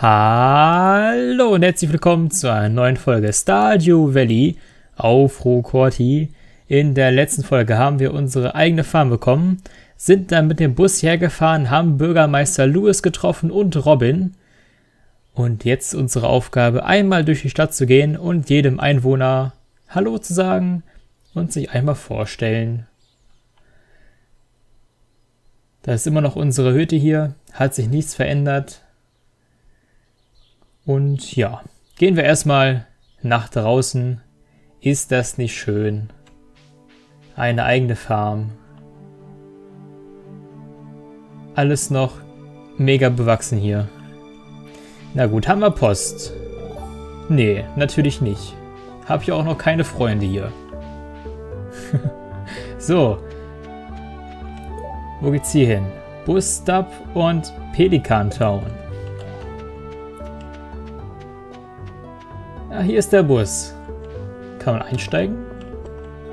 Hallo und herzlich willkommen zu einer neuen Folge Stardew Valley auf Rokorty. In der letzten Folge haben wir unsere eigene Farm bekommen, sind dann mit dem Bus hergefahren, haben Bürgermeister Lewis getroffen und Robin. Und jetzt unsere Aufgabe, einmal durch die Stadt zu gehen und jedem Einwohner Hallo zu sagen und sich einmal vorstellen. Das ist immer noch unsere Hütte hier, hat sich nichts verändert. Und ja, gehen wir erstmal nach draußen. Ist das nicht schön? Eine eigene Farm. Alles noch mega bewachsen hier. Na gut, haben wir Post? Nee, natürlich nicht. Hab ja auch noch keine Freunde hier. So. Wo geht's hier hin? Busstop und Pelikan Town. Ah, hier ist der Bus. Kann man einsteigen?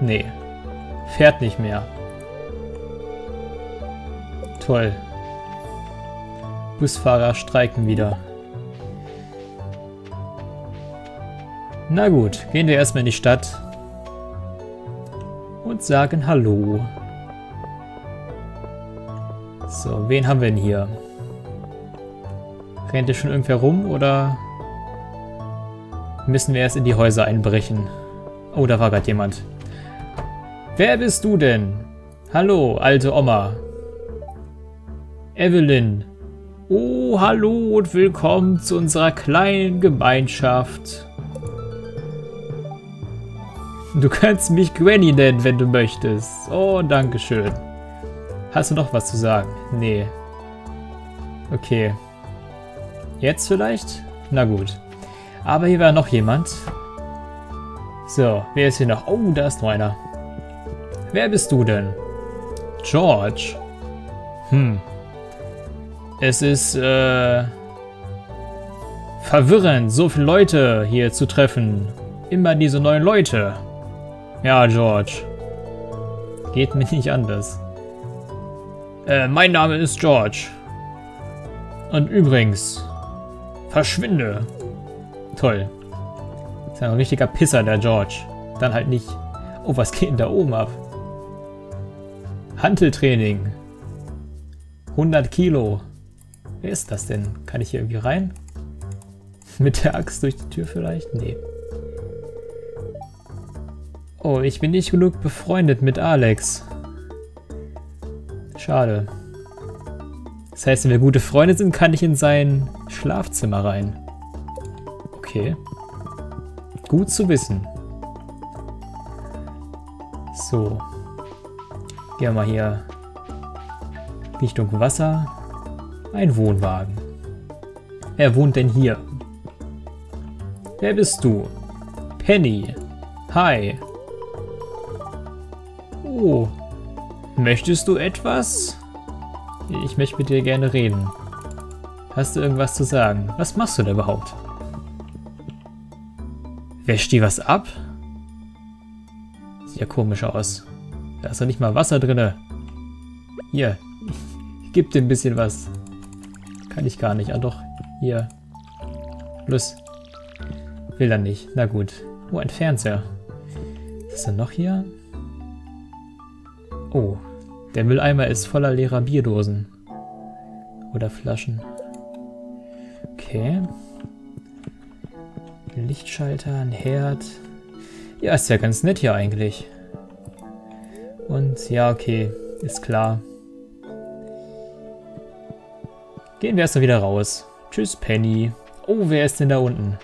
Nee. Fährt nicht mehr. Toll. Busfahrer streiken wieder. Na gut, gehen wir erstmal in die Stadt. Und sagen Hallo. So, wen haben wir denn hier? Rennt hier schon irgendwer rum oder... müssen wir erst in die Häuser einbrechen. Oh, da war gerade jemand. Wer bist du denn? Hallo, alte Oma. Evelyn. Oh, hallo und willkommen zu unserer kleinen Gemeinschaft. Du kannst mich Granny nennen, wenn du möchtest. Oh, danke schön. Hast du noch was zu sagen? Nee. Okay. Jetzt vielleicht? Na gut. Aber hier war noch jemand. So, wer ist hier noch? Oh, da ist noch einer. Wer bist du denn? George. Es ist, verwirrend, so viele Leute hier zu treffen. Immer diese neuen Leute. Ja, George. Geht mir nicht anders. Mein Name ist George. Und übrigens, verschwinde. Toll. Ist ja ein richtiger Pisser, der George. Dann halt nicht. Oh, was geht denn da oben ab? Hanteltraining. 100 Kilo. Wer ist das denn? Kann ich hier irgendwie rein? Mit der Axt durch die Tür vielleicht? Nee. Oh, ich bin nicht genug befreundet mit Alex. Schade. Das heißt, wenn wir gute Freunde sind, kann ich in sein Schlafzimmer rein. Okay. Gut zu wissen. So. Gehen wir mal hier Richtung Wasser. Ein Wohnwagen. Wer wohnt denn hier? Wer bist du? Penny. Hi. Oh. Möchtest du etwas? Ich möchte mit dir gerne reden. Hast du irgendwas zu sagen? Was machst du da überhaupt? Wäscht die was ab? Sieht ja komisch aus. Da ist doch nicht mal Wasser drin. Hier. Ich gebe dir ein bisschen was. Kann ich gar nicht. Ah doch. Hier. Plus. Will er nicht. Na gut. Oh, ein Fernseher. Was ist denn noch hier? Oh. Der Mülleimer ist voller leerer Bierdosen. Oder Flaschen. Okay. Lichtschalter, ein Herd. Ja, ist ja ganz nett hier eigentlich. Und ja, okay, ist klar. Gehen wir erstmal wieder raus. Tschüss, Penny. Oh, wer ist denn da unten?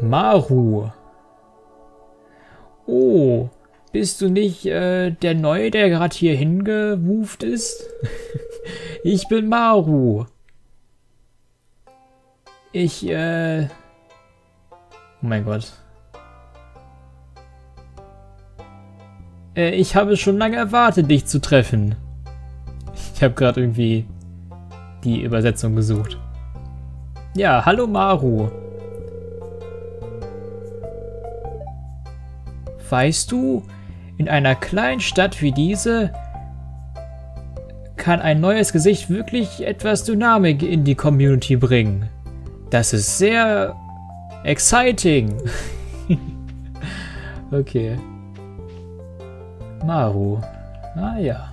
Maru. Oh, bist du nicht der Neue, der gerade hier hingewuft ist? Ich bin Maru. Oh mein Gott. Ich habe schon lange erwartet, dich zu treffen. Ich habe gerade irgendwie die Übersetzung gesucht. Ja, hallo Maru. Weißt du, in einer kleinen Stadt wie diese kann ein neues Gesicht wirklich etwas Dynamik in die Community bringen. Das ist sehr exciting. Okay. Maru. Ah ja.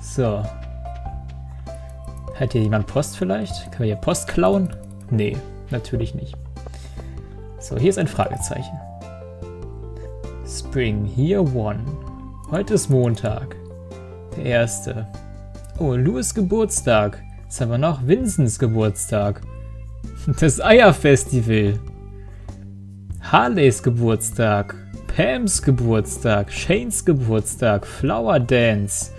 So. Hat hier jemand Post vielleicht? Können wir hier Post klauen? Nee, natürlich nicht. So, hier ist ein Fragezeichen. Spring Year One. Heute ist Montag. Der erste. Oh, Lewis Geburtstag. Jetzt haben wir noch Vincents Geburtstag. Das Eierfestival. Harleys Geburtstag. Pams Geburtstag. Shanes Geburtstag. Flower Dance.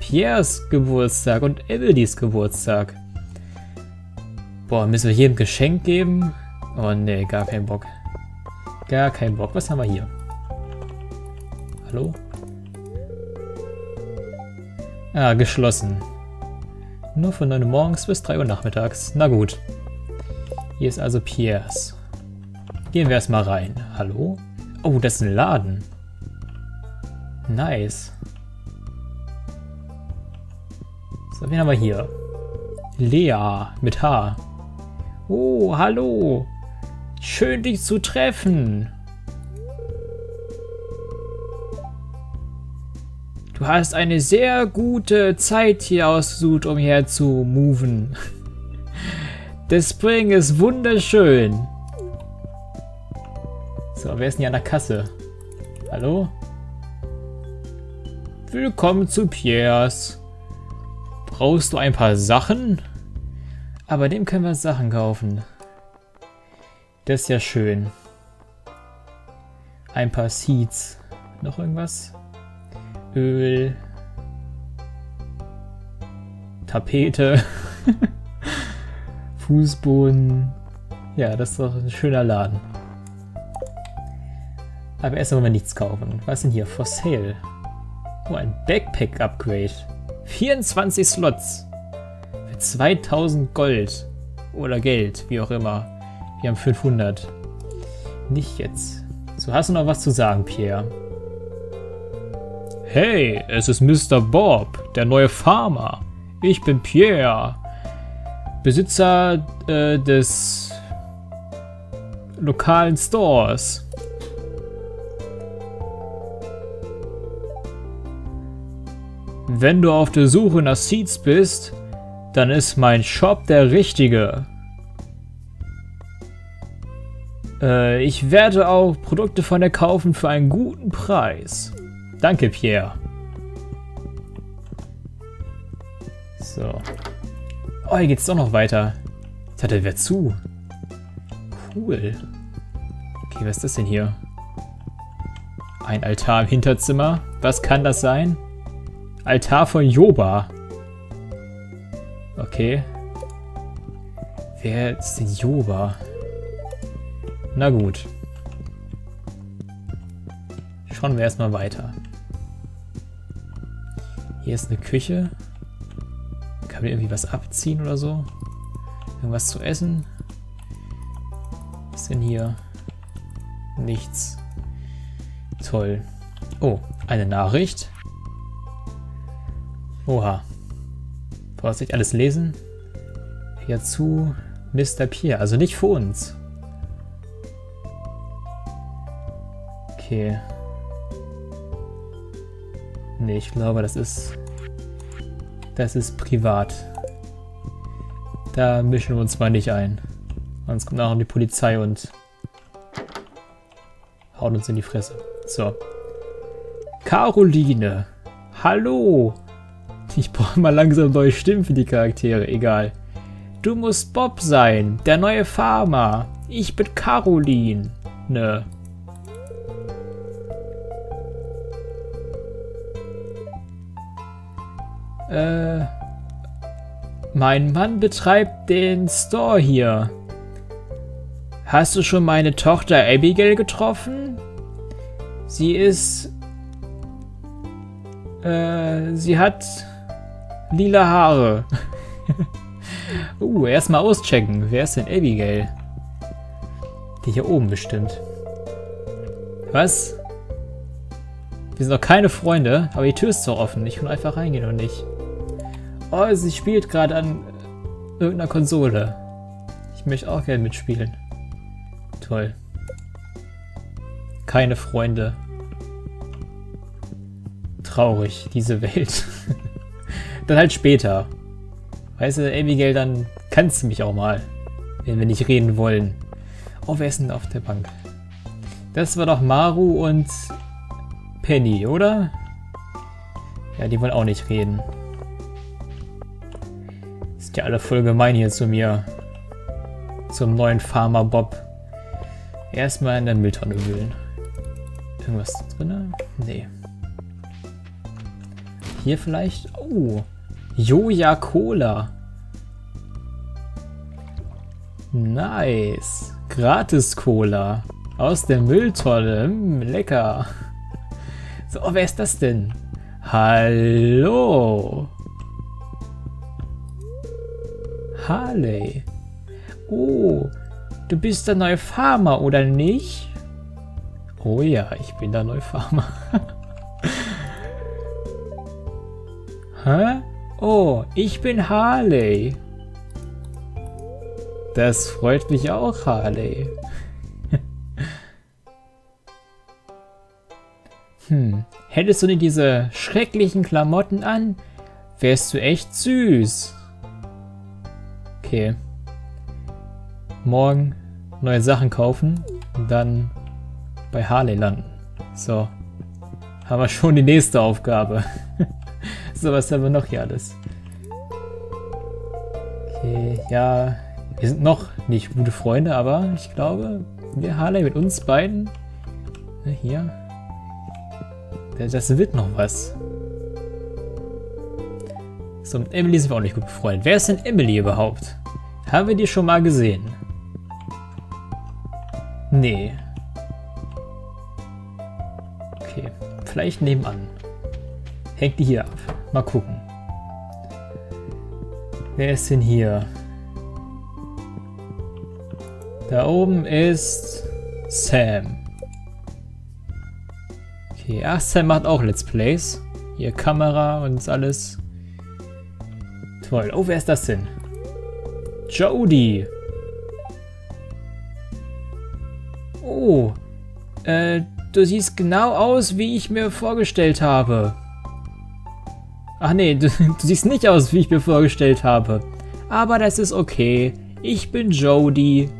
Pierres Geburtstag und Evelys Geburtstag. Boah, müssen wir hier ein Geschenk geben? Oh ne, gar kein Bock. Gar kein Bock. Was haben wir hier? Hallo? Ah, geschlossen. Nur von 9 Uhr morgens bis 3 Uhr nachmittags. Na gut. Hier ist also Pierres. Gehen wir erstmal rein. Hallo? Oh, das ist ein Laden. Nice. So, wen haben wir hier? Lea mit H. Oh, hallo. Schön, dich zu treffen. Du hast eine sehr gute Zeit hier ausgesucht, um hier zu moven. Der Spring ist wunderschön. So, wer ist denn hier an der Kasse? Hallo? Willkommen zu Pierres. Brauchst du ein paar Sachen? Aber dem können wir Sachen kaufen. Das ist ja schön. Ein paar Seeds. Noch irgendwas? Öl. Tapete. Fußboden. Ja, das ist doch ein schöner Laden. Aber erst wollen wir nichts kaufen. Was ist denn hier? For Sale. Oh, ein Backpack-Upgrade. 24 Slots für 2000 Gold oder Geld, wie auch immer. Wir haben 500. Nicht jetzt. So, hast du noch was zu sagen, Pierre? Hey, es ist Mr. Bob, der neue Farmer. Ich bin Pierre, Besitzer des lokalen Stores. Wenn du auf der Suche nach Seeds bist, dann ist mein Shop der richtige. Ich werde auch Produkte von dir kaufen für einen guten Preis. Danke, Pierre. So. Oh, hier geht's doch noch weiter. Ich dachte, wer zu. Cool. Okay, was ist das denn hier? Ein Altar im Hinterzimmer. Was kann das sein? Altar von Yoba. Okay. Wer ist denn Yoba? Na gut. Schauen wir erstmal weiter. Hier ist eine Küche. Kann man irgendwie was abziehen oder so? Irgendwas zu essen? Was ist denn hier? Nichts. Toll. Oh, eine Nachricht. Oha. Vorsicht, alles lesen. Hier zu Mr. Pierre, also nicht für uns. Okay. Nee, ich glaube, das ist privat. Da mischen wir uns mal nicht ein. Sonst kommt nachher die Polizei und haut uns in die Fresse. So. Caroline. Hallo. Ich brauche mal langsam neue Stimmen für die Charaktere, egal. Du musst Bob sein, der neue Farmer. Ich bin Caroline. Ne. Mein Mann betreibt den Store hier. Hast du schon meine Tochter Abigail getroffen? Sie ist... sie hat... lila Haare. Erstmal auschecken. Wer ist denn Abigail? Die hier oben bestimmt. Was? Wir sind noch keine Freunde, aber die Tür ist zwar offen. Ich kann einfach reingehen oder nicht. Oh, sie spielt gerade an irgendeiner Konsole. Ich möchte auch gerne mitspielen. Toll. Keine Freunde. Traurig, diese Welt. Dann halt später. Weißt du, Abigail, dann kannst du mich auch mal. Wenn wir nicht reden wollen. Oh, wer ist denn auf der Bank? Das war doch Maru und Penny, oder? Ja, die wollen auch nicht reden. Ist ja alle voll gemein hier zu mir. Zum neuen Farmer Bob. Erstmal in der Mülltonne wühlen. Irgendwas drin? Nee. Hier vielleicht? Oh. Joja Cola. Nice. Gratis Cola. Aus der Mülltonne. Lecker. So, oh, wer ist das denn? Hallo. Harley. Oh, du bist der neue Farmer, oder nicht? Oh ja, ich bin der neue Farmer. Hä? Oh, ich bin Harley. Das freut mich auch, Harley. Hättest du nicht diese schrecklichen Klamotten an, wärst du echt süß. Okay. Morgen neue Sachen kaufen und dann bei Harley landen. So, haben wir schon die nächste Aufgabe. So, was haben wir noch hier alles? Okay, ja, wir sind noch nicht gute Freunde, aber ich glaube, wir Harley mit uns beiden, hier, das wird noch was. So, mit Emily sind wir auch nicht gut befreundet. Wer ist denn Emily überhaupt? Haben wir die schon mal gesehen? Nee. Okay, vielleicht nebenan. Hängt die hier ab. Mal gucken. Wer ist denn hier? Da oben ist Sam. Okay, ach, Sam macht auch Let's Plays. Hier Kamera und alles. Toll. Oh, wer ist das denn? Jodie. Oh, du siehst genau aus, wie ich mir vorgestellt habe. Ach nee, du siehst nicht aus, wie ich mir vorgestellt habe. Aber das ist okay. Ich bin Jodie.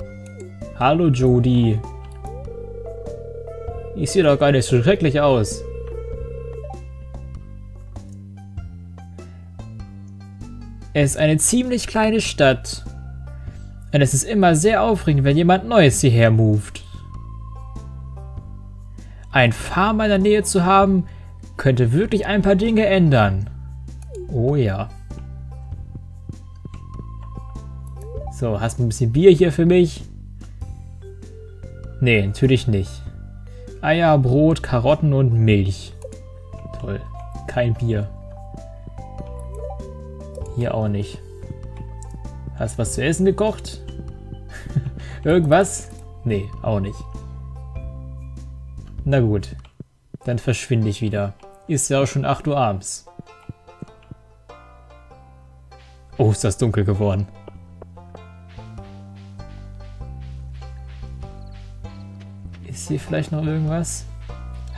Hallo Jodie. Ich sehe doch gar nicht so schrecklich aus. Es ist eine ziemlich kleine Stadt. Und es ist immer sehr aufregend, wenn jemand Neues hierher moved. Ein Farmer in der Nähe zu haben, könnte wirklich ein paar Dinge ändern. Oh ja. So, hast du ein bisschen Bier hier für mich? Nee, natürlich nicht. Eier, Brot, Karotten und Milch. Toll. Kein Bier. Hier auch nicht. Hast du was zu essen gekocht? Irgendwas? Nee, auch nicht. Na gut. Dann verschwinde ich wieder. Ist ja auch schon 8 Uhr abends. Oh, ist das dunkel geworden. Ist hier vielleicht noch irgendwas?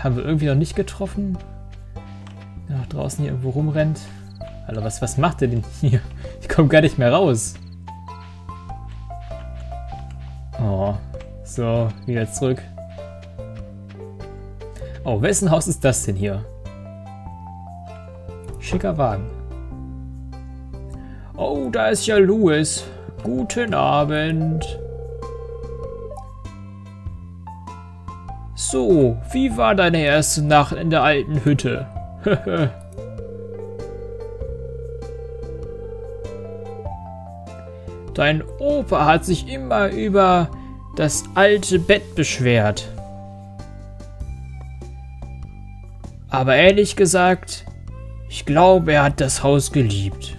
Haben wir irgendwie noch nicht getroffen? Wer noch draußen hier irgendwo rumrennt? Alter, was macht der denn hier? Ich komme gar nicht mehr raus. Oh, so, wieder zurück. Oh, wessen Haus ist das denn hier? Schicker Wagen. Oh, da ist ja Lewis. Guten Abend. So, wie war deine erste Nacht in der alten Hütte? Dein Opa hat sich immer über das alte Bett beschwert. Aber ehrlich gesagt, ich glaube, er hat das Haus geliebt.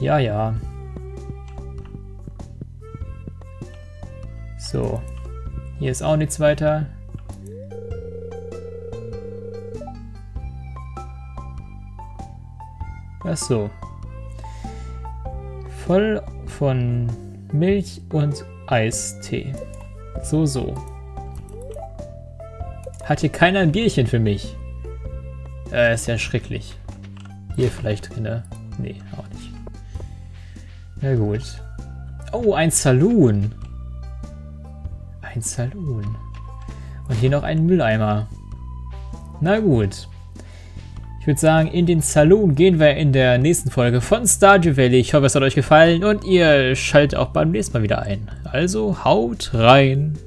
Ja, ja. So. Hier ist auch nichts weiter. Ach so. Voll von Milch und Eistee. So, so. Hat hier keiner ein Bierchen für mich? Ist ja schrecklich. Hier vielleicht drin? Nee, auch nicht. Na gut. Oh, ein Saloon. Ein Saloon. Und hier noch ein Mülleimer. Na gut. Ich würde sagen, in den Saloon gehen wir in der nächsten Folge von Stardew Valley. Ich hoffe, es hat euch gefallen und ihr schaltet auch beim nächsten Mal wieder ein. Also haut rein.